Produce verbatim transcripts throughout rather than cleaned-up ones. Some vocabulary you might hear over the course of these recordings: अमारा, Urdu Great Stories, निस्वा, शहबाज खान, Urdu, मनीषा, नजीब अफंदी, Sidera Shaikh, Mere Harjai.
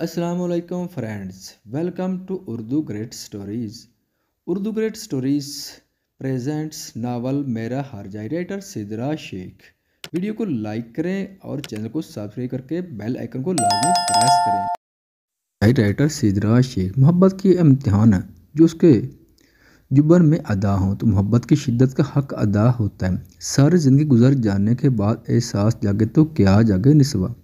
अस्सलाम वालेकुम friends, welcome to Urdu great stories. Urdu great stories presents novel मेरा हरजाई, राइटर सिदरा शेख। वीडियो को लाइक करें और चैनल को सब्सक्राइब करके बेल आइकन को लाजमी प्रेस करें। राइटर सिदरा शेख, मोहब्बत की इम्तिहान है जो उसके जुबान में अदा हो तो मोहब्बत की शिद्दत का हक अदा होता है। सारी ज़िंदगी गुजर जाने के बाद एहसास जागे तो क्या जागे निस्वा।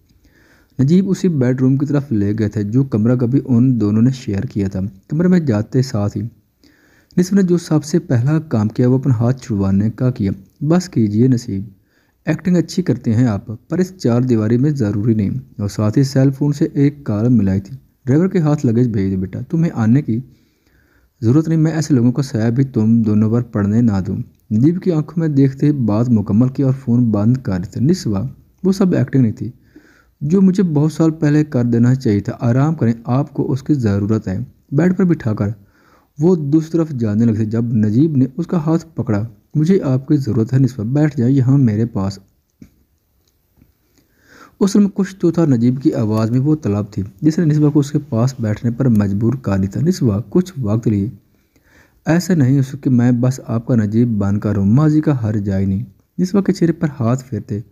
नजीब उसी बेडरूम की तरफ ले गए थे जो कमरा कभी उन दोनों ने शेयर किया था। कमरे में जाते साथ ही नसीब ने जो सबसे पहला काम किया वो अपना हाथ छुड़वाने का किया। बस कीजिए नसीब, एक्टिंग अच्छी करते हैं आप, पर इस चार दीवारी में ज़रूरी नहीं। और साथ ही सेल फोन से एक कॉल मिलाई थी, ड्राइवर के हाथ लगेज भेज दे बेटा, तुम्हें आने की ज़रूरत नहीं, मैं ऐसे लोगों को साया भी तुम दोनों पर पढ़ने ना दूँ। नजीब की आंखों में देखते ही बात मुकम्मल की और फ़ोन बंद कर थे। निस्वा वो सब एक्टिंग नहीं थी जो मुझे बहुत साल पहले कर देना चाहिए था। आराम करें, आपको उसकी ज़रूरत है। बेड पर बिठाकर वो दूसरी तरफ जाने लगे जब नजीब ने उसका हाथ पकड़ा। मुझे आपकी ज़रूरत है निस्वा, बैठ जाए यहाँ मेरे पास। उस समय कुछ तो था नजीब की आवाज़ में वो तलब थी जिसने निस्वा को उसके पास बैठने पर मजबूर कर दिया था। निस्वा कुछ वक्त लिए, ऐसा नहीं हो सके मैं बस आपका नजीब बनकर हूँ, माजी का हरजाई नहीं। निस्वा के चेहरे पर हाथ फेरते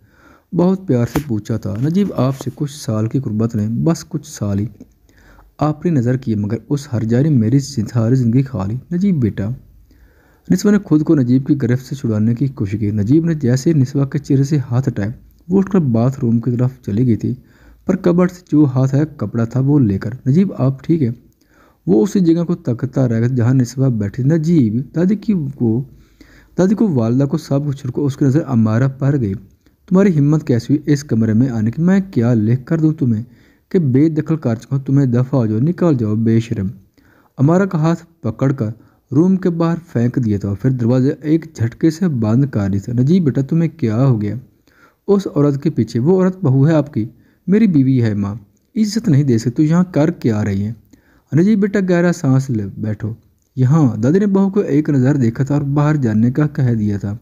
बहुत प्यार से पूछा था, नजीब आपसे कुछ साल की गुर्बत ने, बस कुछ साल ही आपने नज़र किए, मगर उस हरजाई ने मेरी सारी ज़िंदगी खा ली। नजीब बेटा, निस्वा ने खुद को नजीब की गिरफ्त से छुड़ाने की कोशिश की। नजीब ने जैसे निस्वा के चेहरे से हाथ हटाए वो उठकर बाथरूम की तरफ चली गई थी, पर कबड़ से जो हाथ है कपड़ा था वो लेकर। नजीब आप ठीक है? वो उसी जगह को तकता रह गया जहाँ निस्वा बैठी। नजीब दादी की को दादी को वालदा को सब कुछ को उसकी नज़र अमारा पर गई। तुम्हारी हिम्मत कैसी हुई इस कमरे में आने की? मैं क्या लिख कर दूं तुम्हें कि बेदखल कर चुका हूँ, तुम्हें दफ़ा हो जाओ, निकाल जाओ बेशरम। अमारा का हाथ पकड़कर रूम के बाहर फेंक दिया था, फिर दरवाज़ा एक झटके से बंद कर दिया था। नजीब बेटा तुम्हें क्या हो गया उस औरत के पीछे? वो औरत बहू है आपकी, मेरी बीवी है माँ, इज्जत नहीं दे सकती, यहाँ कर क्या रही है? नजीब बेटा गहरा सांस ले बैठो यहाँ। दादी ने बहू को एक नज़र देखा था और बाहर जाने का कह दिया था।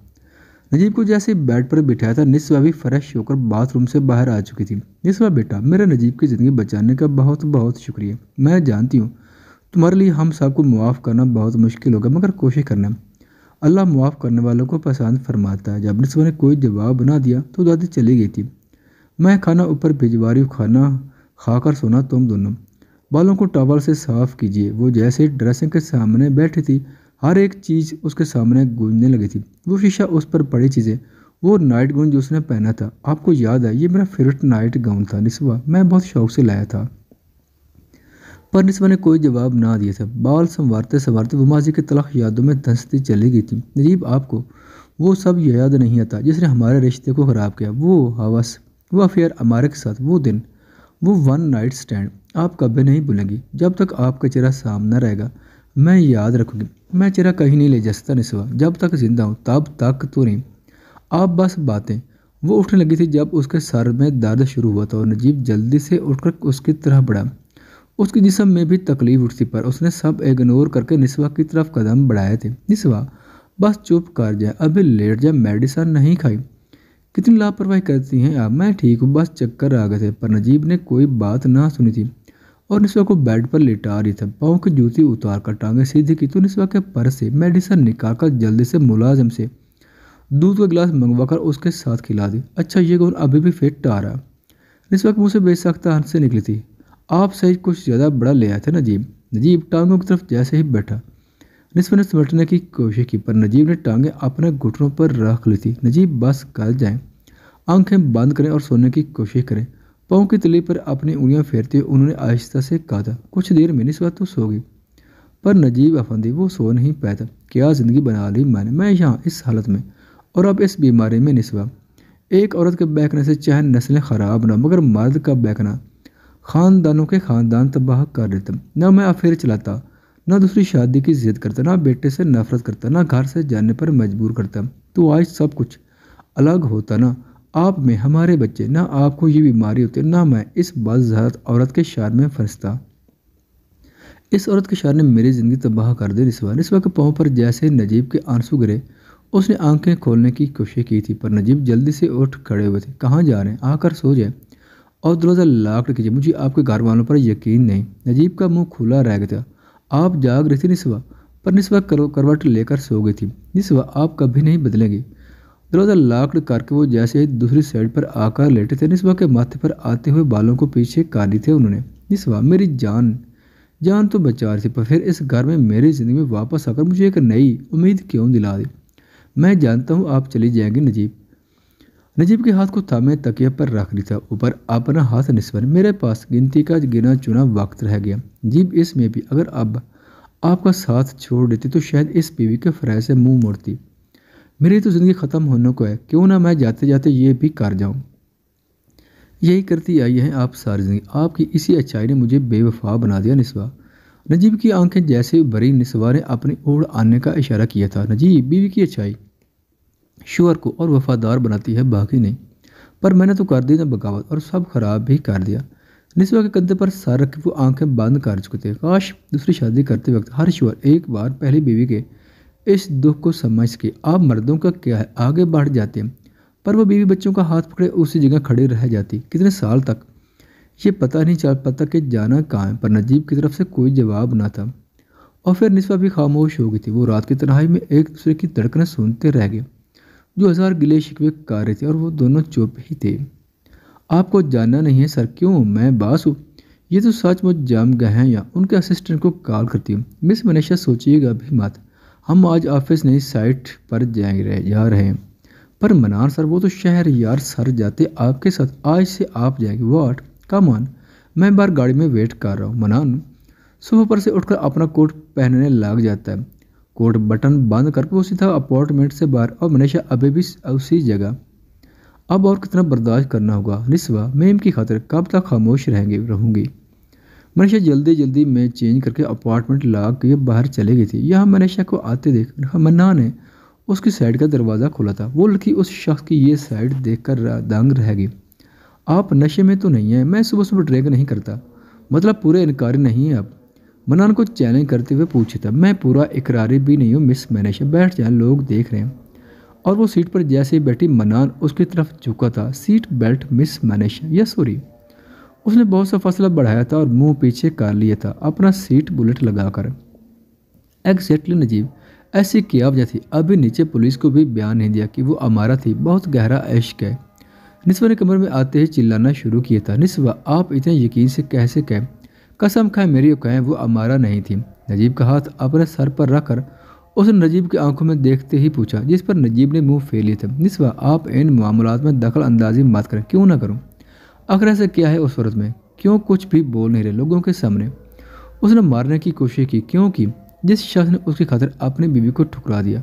नजीब को जैसे बेड पर बिठाया था निस्वा भी फ्रेश होकर बाथरूम से बाहर आ चुकी थी। निस्वा बेटा, मेरा नजीब की ज़िंदगी बचाने का बहुत बहुत शुक्रिया। मैं जानती हूँ तुम्हारे लिए हम सबको मुआफ़ करना बहुत मुश्किल होगा, मगर कोशिश करना, अल्लाह मुआफ़ करने वालों को पसंद फरमाता है। जब निस्वा ने कोई जवाब ना दिया तो दादी चली गई थी। मैं खाना ऊपर भिजवा रही हूँ, खाना खाकर सोना तुम दोनों। बालों को टॉवल से साफ़ कीजिए। वो जैसे ड्रेसिंग के सामने बैठी थी हर एक चीज़ उसके सामने गूंजने लगी थी। वो शीशा, उस पर पड़ी चीज़ें, वो नाइट गाउन जो उसने पहना था। आपको याद है ये मेरा फेवरेट नाइट गाउन था निस्वा, मैं बहुत शौक से लाया था। पर निस्वा ने कोई जवाब ना दिया था। बाल संवारते संवारते वो माजी की तलख यादों में धंसती चली गई थी। नजीब आपको वो सब याद नहीं आता जिसने हमारे रिश्ते को ख़राब किया, वो हवस, वो अफेयर अमारे के साथ, वो दिन, वो वन नाइट स्टैंड आप कभी नहीं भूलेंगी। जब तक आपका चेहरा सामना रहेगा मैं याद रखूँगी। मैं चेहरा कहीं नहीं ले जा सकता निस्वा, जब तक जिंदा हूँ तब तक तो नहीं, आप बस बातें। वो उठने लगी थी जब उसके सर में दर्द शुरू हुआ था और नजीब जल्दी से उठकर उसकी तरफ बढ़ा। उसके जिस्म में भी तकलीफ उठती, पर उसने सब इग्नोर करके निस्वा की तरफ कदम बढ़ाए थे। निस्वा बस चुप कर जाए, अभी लेट जाए, मेडिसन नहीं खाई। कितनी लापरवाही करती हैं आप, मैं ठीक हूँ, बस चक्कर आ गए थे। पर नजीब ने कोई बात ना सुनी थी और निस्वा को बेड पर लेटा रही था। पाँव की जूती उतार कर टांगें सीधी की तो निस्वा के पर्स से मेडिसन निकाल कर जल्दी से मुलाजिम से दूध का गिलास मंगवा कर उसके साथ खिला दी। अच्छा ये कौन अभी भी फिट आ रहा? निस्वा के मुँह से बेसख्ता हंस से निकली थी। आप सही कुछ ज़्यादा बड़ा ले आए थे नजीब। नजीब टांगों की तरफ जैसे ही बैठा निस्वा ने समेटने की कोशिश की, पर नजीब ने टांगें अपने घुटनों पर रख ली थी। नजीब बस कर जाएं, आंखें बंद करें और सोने की कोशिश करें। पाँव की तली पर अपनी उंगलियां फेरते हुए उन्होंने आहिस्ता से कहा था। कुछ देर में निस्वा तो सो गई, पर नजीब अफंदी वो सो नहीं पाया था। क्या ज़िंदगी बना ली मैंने, मैं यहाँ इस हालत में और अब इस बीमारी में निस्वा। एक औरत के बहकने से चाहे नस्लें ख़राब ना, मगर मर्द का बहकना ख़ानदानों के ख़ानदान तबाह कर देता। ना मैं अफेयर चलाता, ना दूसरी शादी की जिद करता, ना बेटे से नफरत करता, ना घर से जाने पर मजबूर करता। तो आज सब कुछ अलग होता ना, आप में, हमारे बच्चे, ना आपको ये बीमारी होती, ना मैं इस बात औरत के शहर में फंसता। इस औरत के शहर ने मेरी ज़िंदगी तबाह कर दी। निस्वा निस्वा के पाँव पर जैसे नजीब के आंसू गिरे उसने आंखें खोलने की कोशिश की थी, पर नजीब जल्दी से उठ खड़े हुए थे। कहाँ जा रहे हैं, आकर सो जाए, और दरवाज़ा लाख रखिए, मुझे आपके घर वालों पर यकीन नहीं। नजीब का मुंह खुला रह गया। आप जाग रही थी निस्वा, पर निस्वा करवट लेकर सो गई थी। निस्वा आप कभी नहीं बदलेंगी। दरवाज़ा लाख करके वो जैसे दूसरी साइड पर आकर लेटे थे। निस्वा के माथे पर आते हुए बालों को पीछे काटी थे उन्होंने। निस्वा मेरी जान जान तो बचा रही थी, पर फिर इस घर में मेरी ज़िंदगी में वापस आकर मुझे एक नई उम्मीद क्यों दिला दी। मैं जानता हूँ आप चली जाएंगी नजीब। नजीब के हाथ को थामे तकिया पर रख रही था, ऊपर अपना हाथ निस्वन। मेरे पास गिनती का गिना चुना वक्त रह गया। जीब इसमें भी अगर अब आपका साथ छोड़ देती तो शायद इस बीवी के फराय से मुंह मोड़ती। मेरी तो ज़िंदगी ख़त्म होने को है, क्यों ना मैं जाते जाते ये भी कर जाऊँ। यही करती आई है आप सारी ज़िंदगी। आपकी इसी अच्छाई ने मुझे बेवफा बना दिया निस्वा। नजीब की आंखें जैसे भरी। निस्वा ने अपनी ओर आने का इशारा किया था। नजीब बीवी की अच्छाई शोहर को और वफादार बनाती है, बाकी नहीं। पर मैंने तो कर दी ना बगावत और सब खराब भी कर दिया। निस्वा के कंधे पर सर रख वो आंखें बंद कर चुके थे। काश दूसरी शादी करते वक्त हर शोहर एक बार पहली बीवी के इस दुख को समझ सके। आप मर्दों का क्या है, आगे बढ़ जाते हैं, पर वह बीवी बच्चों का हाथ पकड़े उसी जगह खड़ी रह जाती। कितने साल तक ये पता नहीं चल पता कि जाना कहाँ है, पर नजीब की तरफ से कोई जवाब ना था। और फिर निस्वा भी खामोश हो गई थी। वो रात की तन्हाई में एक दूसरे की धड़कनें सुनते रह गए, जो हज़ार गिले शिकवे कर रहे थे, और वो दोनों चुप ही थे। आपको जानना नहीं है सर क्यों मैं बास हूँ, ये तो सचमुच जाम गए हैं। या उनके असिस्टेंट को कॉल करती हूँ। मिस मनीषा सोचिएगा भी मत, हम आज ऑफिस नहीं साइट पर जाएंगे जा रहे हैं। पर मनार सर वो तो शहर यार सर जाते आपके साथ, आज से आप जाएंगे। वाट कम ऑन, मैं बार गाड़ी में वेट कर रहा हूँ। मनान सुबह पर से उठकर अपना कोट पहनने लग जाता है। कोट बटन बंद करके वो सीधा अपार्टमेंट से बाहर, और मनीषा अभी भी उसी जगह। अब और कितना बर्दाश्त करना होगा निस्वा, मेम की खातिर कब तक खामोश रहेंगे रहूँगी। मनीषा जल्दी जल्दी में चेंज करके अपार्टमेंट ला के बाहर चली गई थी। यहाँ मनीषा को आते देख मन्ना ने उसकी साइड का दरवाज़ा खोला था। वो लड़की उस शख्स की ये साइड देखकर दंग रह गई। आप नशे में तो नहीं है? मैं सुबह सुबह ड्रिंक नहीं करता। मतलब पूरे इनकारी नहीं है आप? मनान को चैलेंज करते हुए पूछे था। मैं पूरा इकरारी भी नहीं हूँ मिस मनीषा, बैठ जाए लोग देख रहे हैं। और वो सीट पर जैसे ही बैठी मनान उसकी तरफ झुका था। सीट बेल्ट मिस मनीषा, या सॉरी उसने बहुत सा फासला बढ़ाया था और मुंह पीछे कर लिया था अपना सीट बुलेट लगाकर। एग्जैक्टली नजीब ऐसी किया वजह थी। अभी नीचे पुलिस को भी बयान नहीं दिया कि वो हमारा थी। बहुत गहरा इश्क है। निस्वा ने कमरे में आते ही चिल्लाना शुरू किया था। निस्वा आप इतने यकीन से कैसे कहें, कसम खाए मेरी कहें वो हमारा नहीं थी। नजीब का हाथ अपने सर पर रखकर उसने नजीब की आंखों में देखते ही पूछा, जिस पर नजीब ने मुंह फेर लिया था। निस्वा आप इन मामलात में दखल अंदाजी मत करें। क्यों ना करूं? आखिर ऐसा क्या है उस सूरत में? क्यों कुछ भी बोल नहीं रहे लोगों के सामने? उसने मारने की कोशिश की। क्यों की? जिस शख्स ने उसकी खातिर अपनी बीवी को ठुकरा दिया,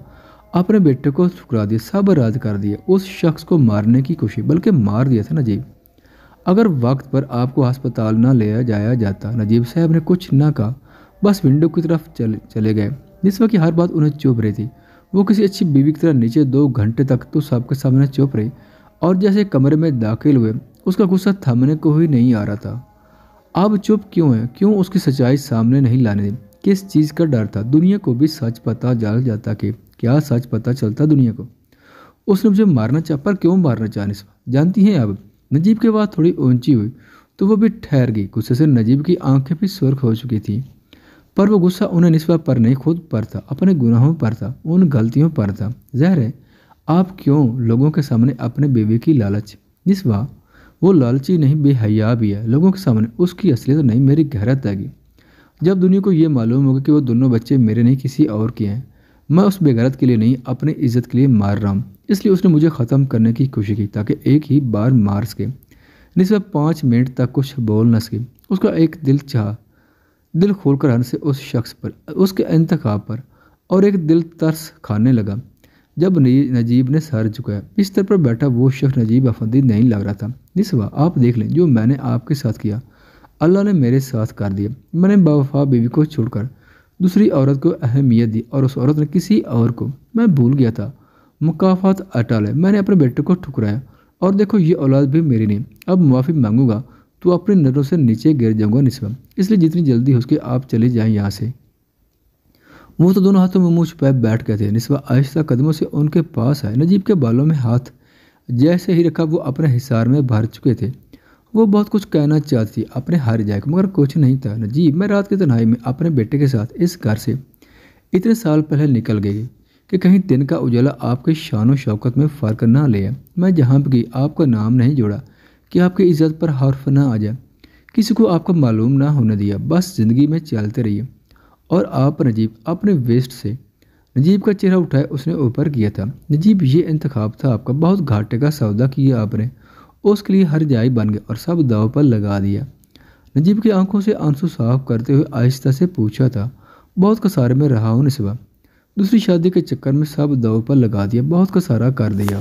अपने बेटे को ठुकरा दिया, सब राज कर दिया, उस शख्स को मारने की कोशिश, बल्कि मार दिया था नजीब। अगर वक्त पर आपको अस्पताल ना ले जाया जाता। नजीब साहब ने कुछ ना कहा, बस विंडो की तरफ चले चले गए। निस्वा की हर बात उन्हें चुप रही थी। वो किसी अच्छी बीवी की तरह नीचे दो घंटे तक तो सबके सामने चुप रही, और जैसे कमरे में दाखिल हुए उसका गुस्सा थमने को ही नहीं आ रहा था। आप चुप क्यों हैं? क्यों उसकी सच्चाई सामने नहीं लाने दी? किस चीज़ का डर था? दुनिया को भी सच पता चल जाता कि क्या सच पता चलता दुनिया को? उसने मुझे मारना चाह, पर क्यों मारना चाह निस्वा? जानती हैं आप? नजीब की बात थोड़ी ऊंची हुई तो वो भी ठहर गई। गुस्से से नजीब की आंखें भी सुर्ख हो चुकी थी, पर वो गुस्सा उन्हें निस्वा पर नहीं, खुद पर था, अपने गुनाहों पर था, उन गलतियों पर था। ज़ाहिर है आप क्यों लोगों के सामने अपने बीवी की लालच। निस्वा वो लालची नहीं बेहया भी है, लोगों के सामने उसकी असलियत नहीं मेरी गहरत आ गई। जब दुनिया को ये मालूम होगा कि वो दोनों बच्चे मेरे नहीं किसी और के हैं, मैं उस बेगैरत के लिए नहीं अपनी इज़्ज़त के लिए मार रहा हूँ, इसलिए उसने मुझे ख़त्म करने की कोशिश की ताकि एक ही बार मार सके। निस्वा पाँच मिनट तक कुछ बोल न सके। उसका एक दिल चाह दिल खोल कर हंसे उस शख्स पर, उसके इंतखाब पर, और एक दिल तरस खाने लगा जब नजीब ने सर झुकाया। बिस्तर पर बैठा वो शख्स नजीब अफंदी नहीं लग रहा था। निस्वा आप देख लें, जो मैंने आपके साथ किया अल्लाह ने मेरे साथ कर दिया। मैंने बावफा बीवी को छोड़कर दूसरी औरत को अहमियत दी, और उस औरत ने किसी और को। मैं भूल गया था मुकाफात अटल है। मैंने अपने बेटे को ठुकराया, और देखो ये औलाद भी मेरी नहीं। अब माफ़ी मांगूंगा तो अपने नरों से नीचे गिर जाऊंगा निस्वा, इसलिए जितनी जल्दी हो सके आप चले जाएं यहाँ से। वो तो दोनों हाथों में मुँह छुपाए बैठ गए थे। निस्वा आहिस्ता कदमों से उनके पास आए। नजीब के बालों में हाथ जैसे ही रखा वो अपने हिसार में भर चुके थे। वो बहुत कुछ कहना चाहती अपने हर जाए मगर कुछ नहीं था। नजीब मैं रात की तन्हाई में अपने बेटे के साथ इस घर से इतने साल पहले निकल गई कि कहीं दिन का उजाला आपके शान व शौकत में फ़र्क ना ले आए। मैं जहाँ भी गई आपका नाम नहीं जोड़ा कि आपकी इज़्ज़त पर हर्फ ना आ जाए, किसी को आपका मालूम ना होने दिया। बस ज़िंदगी में चलते रहिए। और आप नजीब अपने वेस्ट से नजीब का चेहरा उठाए उसने ऊपर किया था। नजीब ये इंतखाब था आपका, बहुत घाटे का सौदा किया आपने, उसके लिए हर जाई बन गए और सब दाव पर लगा दिया। नजीब की आंखों से आंसू साफ करते हुए आहिस्ता से पूछा था, बहुत खसारे में रहा हूँ निस्बा, दूसरी शादी के चक्कर में सब दाव पर लगा दिया, बहुत खसारा कर दिया।